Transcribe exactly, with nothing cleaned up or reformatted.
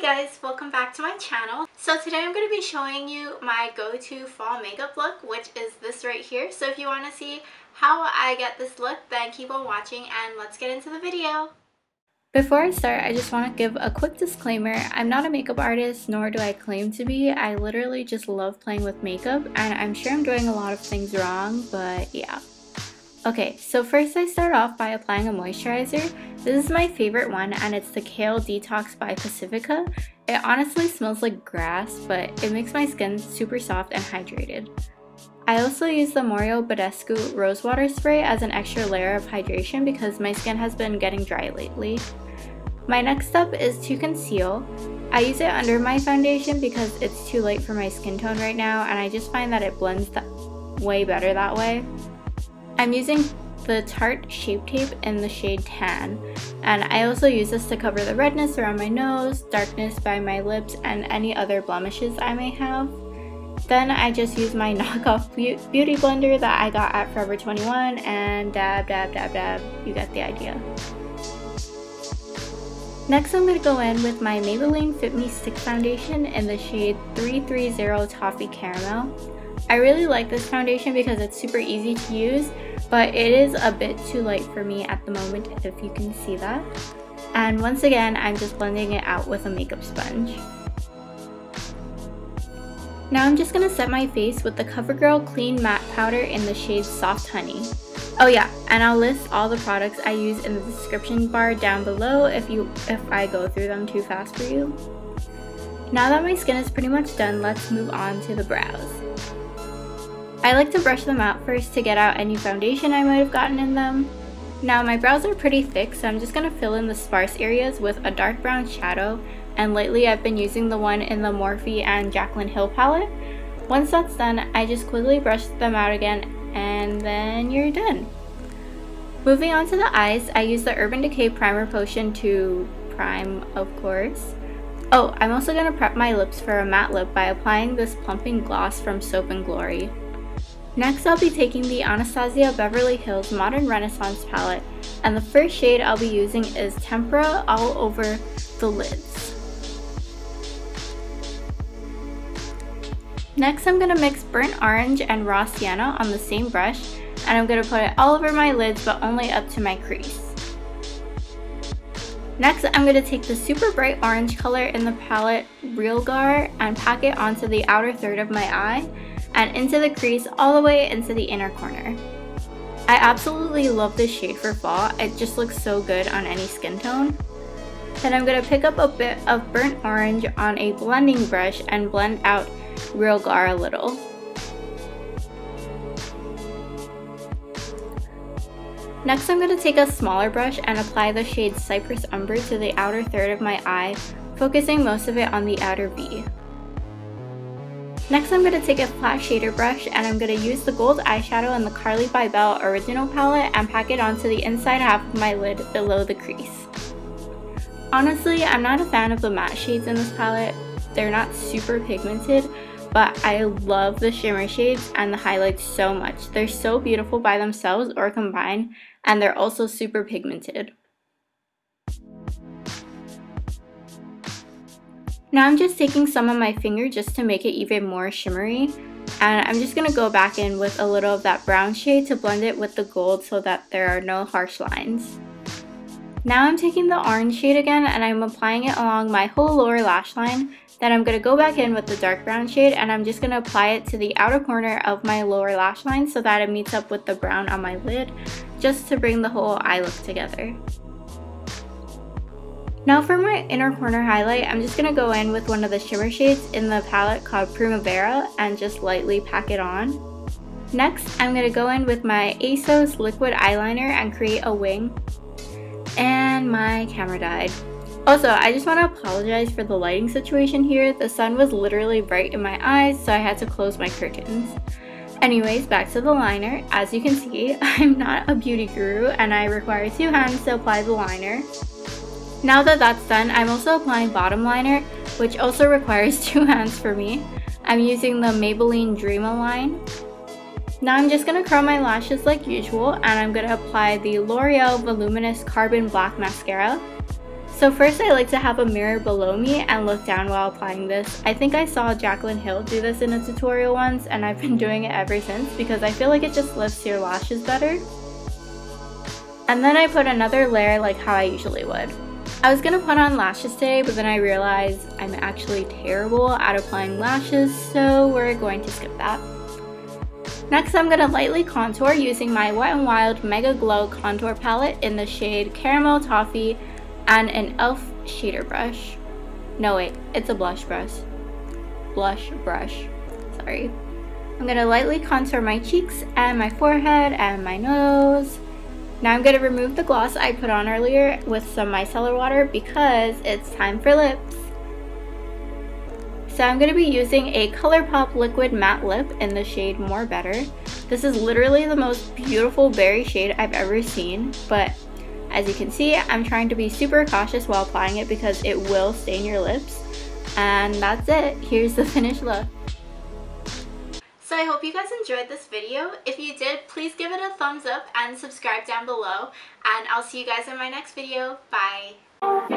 Hey guys, welcome back to my channel. So today I'm going to be showing you my go-to fall makeup look, which is this right here. So if you want to see how I get this look, then keep on watching and let's get into the video. Before I start, I just want to give a quick disclaimer. I'm not a makeup artist, nor do I claim to be. I literally just love playing with makeup, and I'm sure I'm doing a lot of things wrong, but yeah. Okay, so first I start off by applying a moisturizer. This is my favorite one and it's the Kale Detox by Pacifica. It honestly smells like grass, but it makes my skin super soft and hydrated. I also use the Mario Badescu Rose Water Spray as an extra layer of hydration because my skin has been getting dry lately. My next step is to conceal. I use it under my foundation because it's too light for my skin tone right now and I just find that it blends th- way better that way. I'm using the Tarte Shape Tape in the shade Tan, and I also use this to cover the redness around my nose, darkness by my lips, and any other blemishes I may have. Then I just use my knockoff beauty blender that I got at Forever twenty-one and dab, dab, dab, dab, you get the idea. Next I'm going to go in with my Maybelline Fit Me Stick Foundation in the shade three three zero Toffee Caramel. I really like this foundation because it's super easy to use, but it is a bit too light for me at the moment, if you can see that. And once again, I'm just blending it out with a makeup sponge. Now I'm just going to set my face with the CoverGirl Clean Matte Powder in the shade Soft Honey. Oh yeah, and I'll list all the products I use in the description bar down below if you if I go through them too fast for you. Now that my skin is pretty much done, let's move on to the brows. I like to brush them out first to get out any foundation I might have gotten in them. Now my brows are pretty thick, so I'm just going to fill in the sparse areas with a dark brown shadow, and lately I've been using the one in the Morphe and Jaclyn Hill palette. Once that's done, I just quickly brush them out again and then you're done. Moving on to the eyes, I use the Urban Decay Primer Potion to prime, of course. Oh, I'm also going to prep my lips for a matte lip by applying this plumping gloss from Soap and Glory. Next, I'll be taking the Anastasia Beverly Hills Modern Renaissance palette, and the first shade I'll be using is Tempera all over the lids. Next, I'm going to mix Burnt Orange and Raw Sienna on the same brush, and I'm going to put it all over my lids but only up to my crease. Next, I'm going to take the super bright orange color in the palette Realgar and pack it onto the outer third of my eye and into the crease all the way into the inner corner. I absolutely love this shade for fall, it just looks so good on any skin tone. Then I'm going to pick up a bit of burnt orange on a blending brush and blend out Realgar a little. Next I'm going to take a smaller brush and apply the shade Cypress Umber to the outer third of my eye, focusing most of it on the outer V. Next I'm going to take a flat shader brush and I'm going to use the gold eyeshadow in the Carli Bybel original palette and pack it onto the inside half of my lid below the crease. Honestly, I'm not a fan of the matte shades in this palette. They're not super pigmented, but I love the shimmer shades and the highlights so much. They're so beautiful by themselves or combined, and they're also super pigmented. Now I'm just taking some on my finger just to make it even more shimmery, and I'm just going to go back in with a little of that brown shade to blend it with the gold so that there are no harsh lines. Now I'm taking the orange shade again and I'm applying it along my whole lower lash line. Then I'm going to go back in with the dark brown shade and I'm just going to apply it to the outer corner of my lower lash line so that it meets up with the brown on my lid, just to bring the whole eye look together. Now for my inner corner highlight, I'm just going to go in with one of the shimmer shades in the palette called Primavera and just lightly pack it on. Next, I'm going to go in with my ASOS liquid eyeliner and create a wing. And my camera died. Also, I just want to apologize for the lighting situation here. The sun was literally right in my eyes, so I had to close my curtains. Anyways, back to the liner. As you can see, I'm not a beauty guru and I require two hands to apply the liner. Now that that's done, I'm also applying bottom liner, which also requires two hands for me. I'm using the Maybelline Dream-a-Line. Now I'm just going to curl my lashes like usual, and I'm going to apply the L'Oreal Voluminous Carbon Black Mascara. So first I like to have a mirror below me and look down while applying this. I think I saw Jaclyn Hill do this in a tutorial once, and I've been doing it ever since because I feel like it just lifts your lashes better. And then I put another layer like how I usually would. I was gonna put on lashes today, but then I realized I'm actually terrible at applying lashes, so we're going to skip that. Next, I'm gonna lightly contour using my Wet n Wild Mega Glow contour palette in the shade Caramel Toffee and an E L F shader brush. No wait, it's a blush brush. Blush brush, sorry. I'm gonna lightly contour my cheeks and my forehead and my nose. Now I'm gonna remove the gloss I put on earlier with some micellar water because it's time for lips. So I'm gonna be using a ColourPop liquid matte lip in the shade More Better. This is literally the most beautiful berry shade I've ever seen, but as you can see, I'm trying to be super cautious while applying it because it will stain your lips. And that's it. Here's the finished look. So I hope you guys enjoyed this video. If you did, please give it a thumbs up and subscribe down below. And I'll see you guys in my next video. Bye!